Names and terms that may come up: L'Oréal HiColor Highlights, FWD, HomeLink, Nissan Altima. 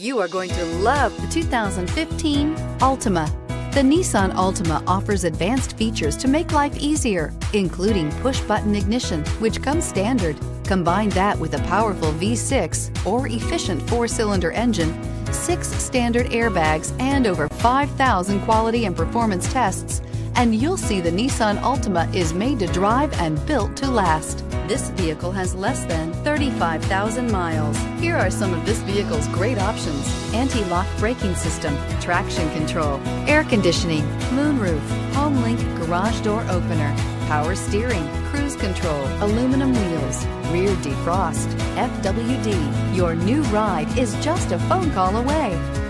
You are going to love the 2015 Altima. The Nissan Altima offers advanced features to make life easier, including push-button ignition, which comes standard. Combine that with a powerful V6 or efficient four-cylinder engine, 6 standard airbags, and over 5,000 quality and performance tests, and you'll see the Nissan Altima is made to drive and built to last. This vehicle has less than 35,000 miles. Here are some of this vehicle's great options: anti-lock braking system, traction control, air conditioning, moonroof, HomeLink garage door opener, power steering, cruise control, aluminum wheels, rear defrost, FWD. Your new ride is just a phone call away.